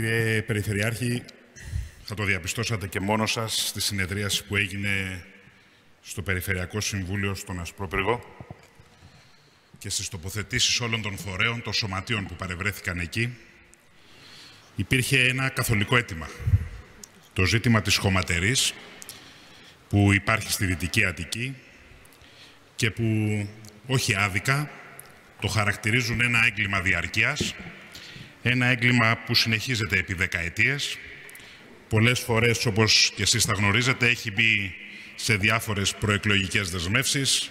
Κύριε Περιφερειάρχη, θα το διαπιστώσατε και μόνος σας στη συνεδρίαση που έγινε στο Περιφερειακό Συμβούλιο στον Ασπρόπυργο και στις τοποθετήσεις όλων των φορέων, των σωματείων που παρευρέθηκαν εκεί, υπήρχε ένα καθολικό αίτημα. Το ζήτημα της χωματερής που υπάρχει στη Δυτική Αττική και που όχι άδικα το χαρακτηρίζουν ένα έγκλημα διαρκείας, ένα έγκλημα που συνεχίζεται επί δεκαετίες. Πολλές φορές, όπως και εσείς τα γνωρίζετε, έχει μπει σε διάφορες προεκλογικές δεσμεύσεις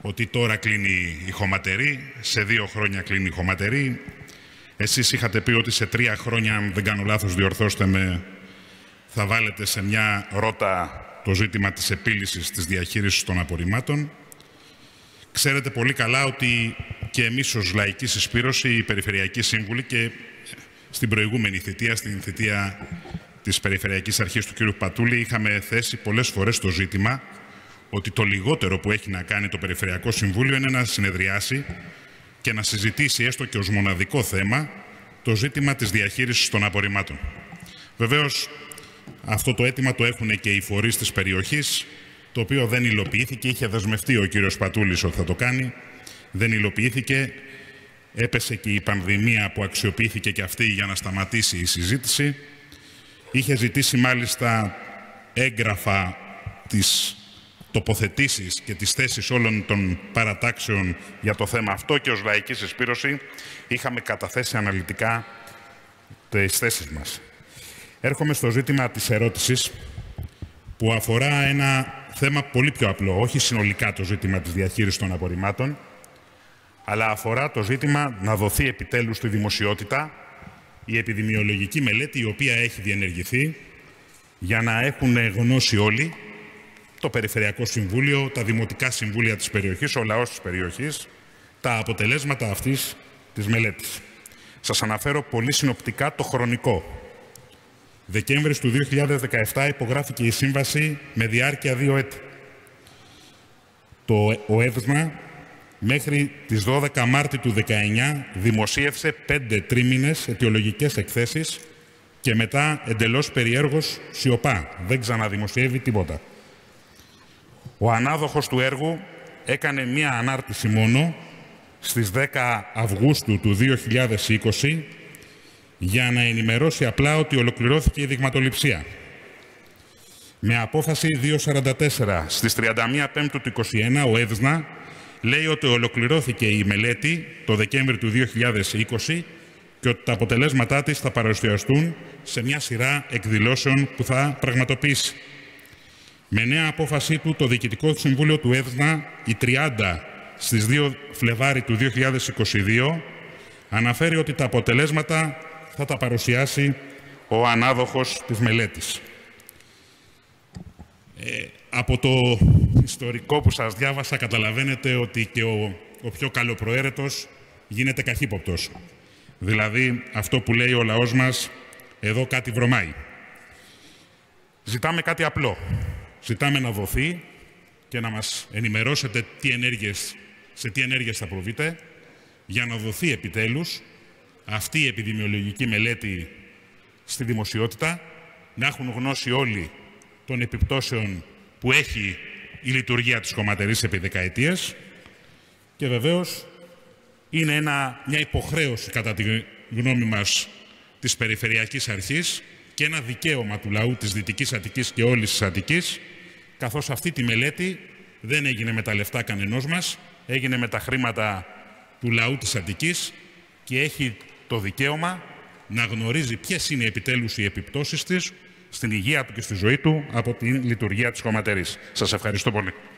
ότι τώρα κλείνει η χωματερή, σε 2 χρόνια κλείνει η χωματερή. Εσείς είχατε πει ότι σε 3 χρόνια, αν δεν κάνω λάθος, διορθώστε με, θα βάλετε σε μια ρότα το ζήτημα της επίλυσης της διαχείρισης των απορριμμάτων. Ξέρετε πολύ καλά ότι και εμείς ως Λαϊκή Συσπείρωση, οι Περιφερειακοί Σύμβουλοι και στην προηγούμενη θητεία, στην θητεία της Περιφερειακής Αρχής του κ. Πατούλη, είχαμε θέσει πολλές φορές το ζήτημα ότι το λιγότερο που έχει να κάνει το Περιφερειακό Συμβούλιο είναι να συνεδριάσει και να συζητήσει έστω και ως μοναδικό θέμα το ζήτημα της διαχείρισης των απορριμμάτων. Βεβαίως, αυτό το αίτημα το έχουν και οι φορείς της περιοχής, το οποίο δεν υλοποιήθηκε, είχε δεσμευτεί ο κύριος Πατούλης ότι θα το κάνει, δεν υλοποιήθηκε, έπεσε και η πανδημία που αξιοποιήθηκε και αυτή για να σταματήσει η συζήτηση. Είχε ζητήσει μάλιστα έγγραφα της τοποθετήσεις και τις θέσεις όλων των παρατάξεων για το θέμα αυτό και ως Λαϊκή Συσπείρωση είχαμε καταθέσει αναλυτικά τις θέσεις μας. Έρχομαι στο ζήτημα της ερώτησης που αφορά ένα θέμα πολύ πιο απλό, όχι συνολικά το ζήτημα της διαχείρισης των απορριμμάτων, αλλά αφορά το ζήτημα να δοθεί επιτέλους στη δημοσιότητα η επιδημιολογική μελέτη η οποία έχει διενεργηθεί για να έχουν γνώση όλοι, το Περιφερειακό Συμβούλιο, τα Δημοτικά Συμβούλια της περιοχής, ο λαός της περιοχής, τα αποτελέσματα αυτής της μελέτης. Σας αναφέρω πολύ συνοπτικά το χρονικό. Δεκέμβρης του 2017 υπογράφηκε η σύμβαση με διάρκεια 2 έτη. Το ΕΒΣΝΑ μέχρι τις 12 Μάρτη του 19 δημοσίευσε 5 τρίμηνες αιτιολογικές εκθέσεις και μετά εντελώς περιέργως σιωπά. Δεν ξαναδημοσιεύει τίποτα. Ο ανάδοχος του έργου έκανε μία ανάρτηση μόνο στις 10 Αυγούστου του 2020 για να ενημερώσει απλά ότι ολοκληρώθηκε η δειγματοληψία. Με απόφαση 244 στις 31 Πέμπτου του 2021 ο ΕΒΣΝΑ λέει ότι ολοκληρώθηκε η μελέτη το Δεκέμβρη του 2020 και ότι τα αποτελέσματά της θα παρουσιαστούν σε μια σειρά εκδηλώσεων που θα πραγματοποιήσει. Με νέα απόφασή του το Διοικητικό Συμβούλιο του ΕΒΣΝΑ η 30 στις 2 Φλεβάρη του 2022 αναφέρει ότι τα αποτελέσματα θα τα παρουσιάσει ο ανάδοχος της μελέτης. Από το ιστορικό που σας διάβασα καταλαβαίνετε ότι και ο πιο καλοπροαίρετος γίνεται καχύποπτος. Δηλαδή αυτό που λέει ο λαός μας, εδώ κάτι βρωμάει. Ζητάμε κάτι απλό. Ζητάμε να δοθεί και να μας ενημερώσετε σε τι ενέργειες θα προβείτε για να δοθεί επιτέλους αυτή η επιδημιολογική μελέτη στη δημοσιότητα, να έχουν γνώση όλοι των επιπτώσεων που έχει η λειτουργία της χωματερής επί δεκαετίες και βεβαίως είναι μια υποχρέωση κατά τη γνώμη μας της Περιφερειακής Αρχής και ένα δικαίωμα του λαού της Δυτικής Αττικής και όλης της Αττικής, καθώς αυτή τη μελέτη δεν έγινε με τα λεφτά κανενός μας, έγινε με τα χρήματα του λαού της Αττικής και έχει το δικαίωμα να γνωρίζει ποιες είναι επιτέλους οι επιπτώσεις της στην υγεία του και στη ζωή του από τη λειτουργία της χωματερής. Σας ευχαριστώ πολύ.